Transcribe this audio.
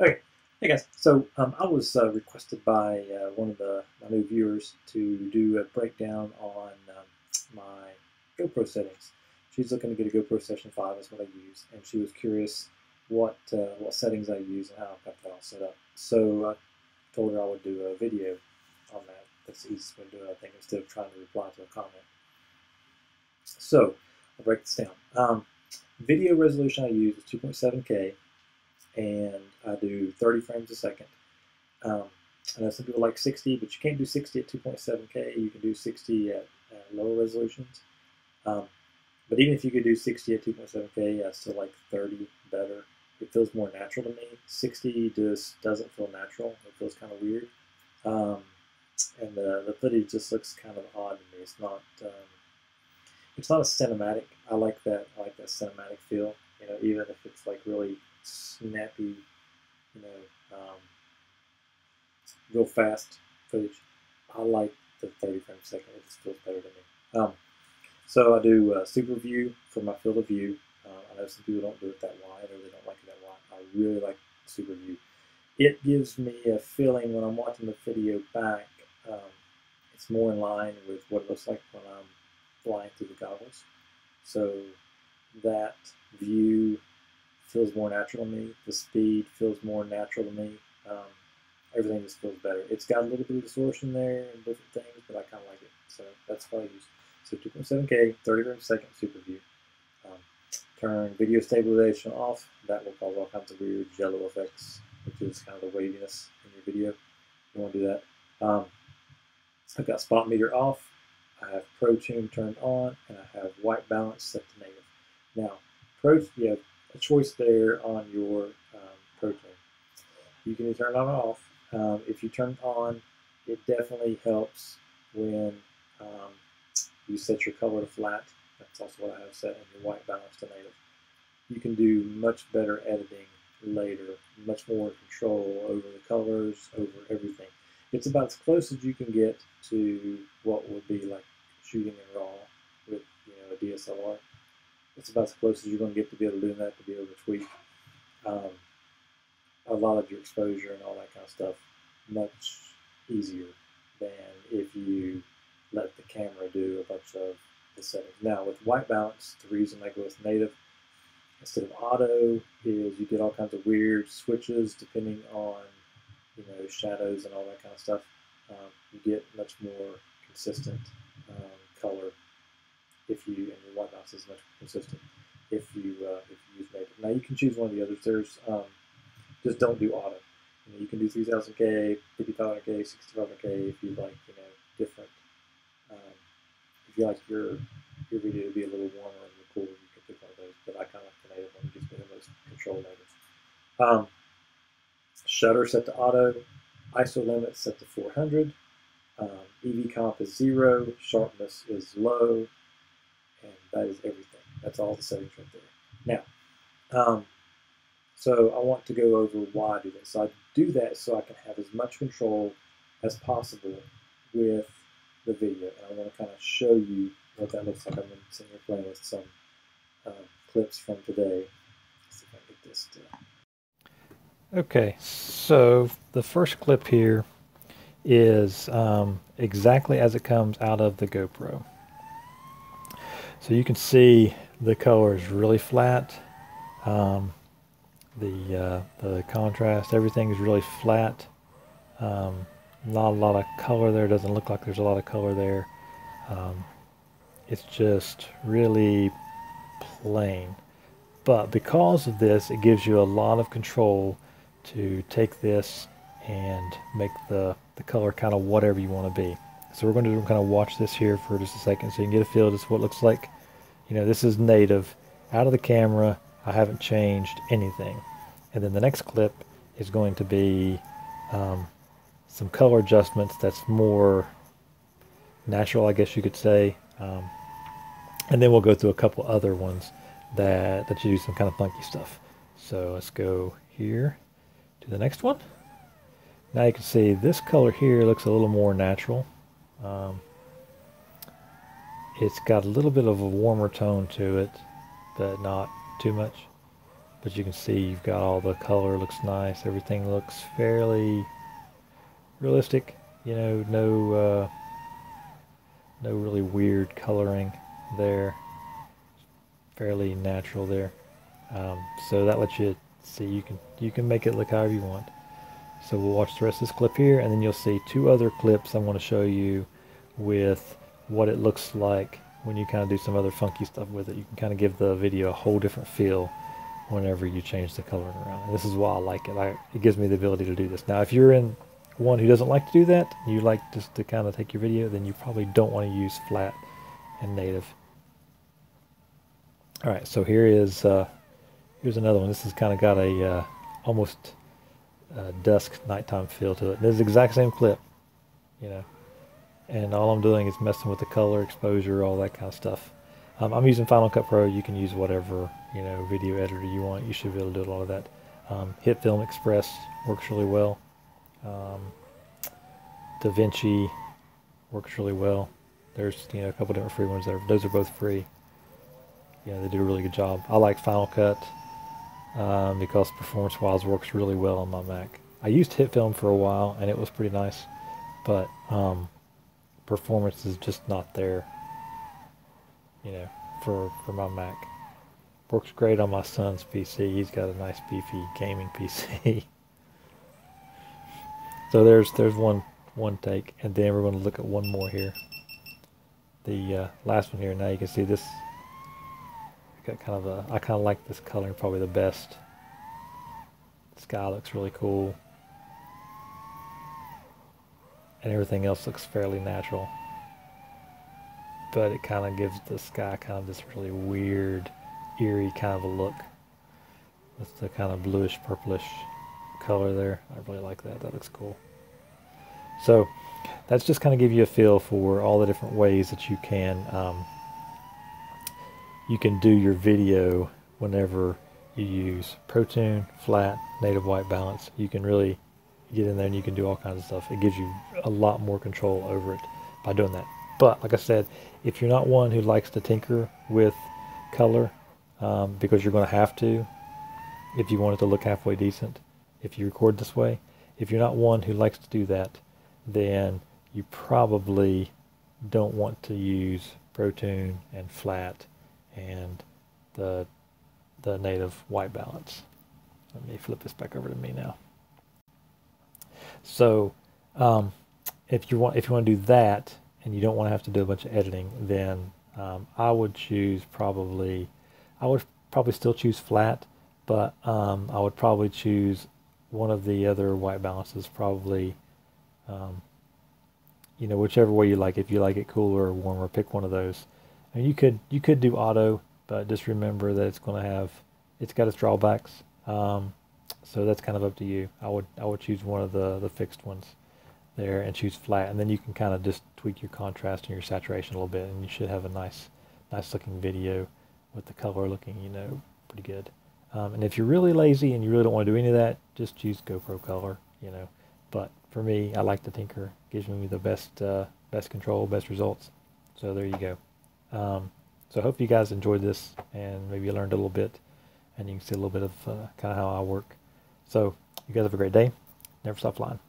Okay, hey guys, so I was requested by one of my new viewers to do a breakdown on my GoPro settings. She's looking to get a GoPro Session 5, is what I use, and she was curious what settings I use and how I've got that all set up. So I told her I would do a video on that. That's the easiest way to do it, I think, instead of trying to reply to a comment. So I'll break this down. Video resolution I use is 2.7K. And I do 30 frames a second. I know some people like 60, but you can't do 60 at 2.7K. You can do 60 at lower resolutions. But even if you could do 60 at 2.7K, I still like 30 better. It feels more natural to me. 60 just doesn't feel natural. It feels kind of weird. And the footage just looks kind of odd to me. It's not a cinematic. I like that cinematic feel. You know, even if it's like really snappy, you know, real fast footage, I like the 30 frames a second. It just feels better to me. So I do SuperView for my field of view. I know some people don't do it that wide, or they don't like it that wide. I really like SuperView. It gives me a feeling when I'm watching the video back. It's more in line with what it looks like when I'm flying through the goggles. So that view feels more natural to me. The speed feels more natural to me. Everything just feels better. It's got a little bit of distortion there and different things, but I kind of like it. So that's what I use. So 2.7K, 30 frames a second, super view. Turn video stabilization off. That will cause all kinds of weird jello effects, which is kind of the waviness in your video. You want to do that. I've got spot meter off. I have Pro Tune turned on, and I have white balance set to native. Now, you have a choice there on your Pro Tune. You can turn it on and off. If you turn it on, it definitely helps when you set your color to flat. That's also what I have set, and your white balance to native. You can do much better editing later, much more control over the colors, over everything. It's about as close as you can get to what would be like shooting in RAW with, you know, a DSLR. It's about as close as you're going to get to be able to do that, to be able to tweak a lot of your exposure and all that kind of stuff much easier than if you let the camera do a bunch of the settings. Now, with white balance, the reason I go with native instead of auto is you get all kinds of weird switches depending on, you know, shadows and all that kind of stuff. You get much more consistent color. And your white balance is much more consistent if you use native. Now you can choose one of the others. There's just don't do auto. You can do 3000K, 5500K, 6500K if you like, you know, different. If you like your video to be a little warmer and cooler, you can pick one of those. But I kind of like the native one. You just get the most control native. Shutter set to auto. ISO limit set to 400. EV comp is 0. Sharpness is low. And that is everything. That's all the settings right there. Now, so I want to go over why I do this. So I do that so I can have as much control as possible with the video. And I want to kind of show you what that looks like. I'm going to send you a playlist, some clips from today. Let's see if I can get this done. Okay, so the first clip here is exactly as it comes out of the GoPro. So you can see the color is really flat. The contrast, everything is really flat. Not a lot of color there. Doesn't look like there's a lot of color there. It's just really plain. But because of this, it gives you a lot of control to take this and make the color kind of whatever you want to be. So we're going to kind of watch this here for just a second so you can get a feel of just what it looks like. You know, this is native. Out of the camera, I haven't changed anything. And then the next clip is going to be some color adjustments that's more natural, I guess you could say. And then we'll go through a couple other ones that you do some kind of funky stuff. So let's go here to the next one. Now you can see this color here looks a little more natural. It's got a little bit of a warmer tone to it, but not too much. But you can see you've got all the color looks nice. Everything looks fairly realistic. You know, no really weird coloring there. Fairly natural there. So that lets you see you can make it look however you want. So we'll watch the rest of this clip here, and then you'll see two other clips I want to show you with what it looks like when you kind of do some other funky stuff with it. You can kind of give the video a whole different feel whenever you change the coloring around. And this is why I like it. It gives me the ability to do this. Now if you're in one who doesn't like to do that, you like just to kind of take your video, then you probably don't want to use flat and native. Alright, so here is here's another one. This has kind of got a almost dusk nighttime feel to it. This is the exact same clip, you know, and all I'm doing is messing with the color, exposure, all that kind of stuff. I'm using Final Cut Pro. You can use whatever, you know, video editor you want. You should be able to do a lot of that. HitFilm Express works really well. DaVinci works really well. There's, you know, a couple different free ones there. Those are both free. You know, they do a really good job. I like Final Cut because performance-wise works really well on my Mac. I used HitFilm for a while and it was pretty nice, but performance is just not there, you know, for my Mac. Works great on my son's PC. He's got a nice beefy gaming PC. So there's one take, and then we're going to look at one more here. The last one here. Now you can see this. Got kind of a, I kind of like this coloring probably the best. The sky looks really cool. And everything else looks fairly natural. But it kind of gives the sky kind of this really weird, eerie kind of a look. With the kind of bluish, purplish color there. I really like that. That looks cool. So that's just kind of give you a feel for all the different ways that you can do your video whenever you use Pro Tune, flat, native white balance. You can really get in there and you can do all kinds of stuff. It gives you a lot more control over it by doing that. But like I said, if you're not one who likes to tinker with color, because you're going to have to if you want it to look halfway decent, if you record this way, if you're not one who likes to do that, then you probably don't want to use Pro Tune and flat and the native white balance. Let me flip this back over to me now. So if you want to do that and you don't want to have to do a bunch of editing, then I would probably still choose flat, but I would probably choose one of the other white balances, probably you know, whichever way you like. If you like it cooler or warmer, pick one of those. You could do auto, but just remember that it's got its drawbacks. So that's kind of up to you. I would choose one of the fixed ones there and choose flat, and then you can kind of just tweak your contrast and your saturation a little bit, and you should have a nice looking video with the color looking, you know, pretty good. And if you're really lazy and you really don't want to do any of that, just choose GoPro color, you know. But for me, I like to tinker. It gives me the best control, best results. So there you go. So I hope you guys enjoyed this, and maybe you learned a little bit, and you can see a little bit of kind of how I work. So you guys have a great day. Never stop flying.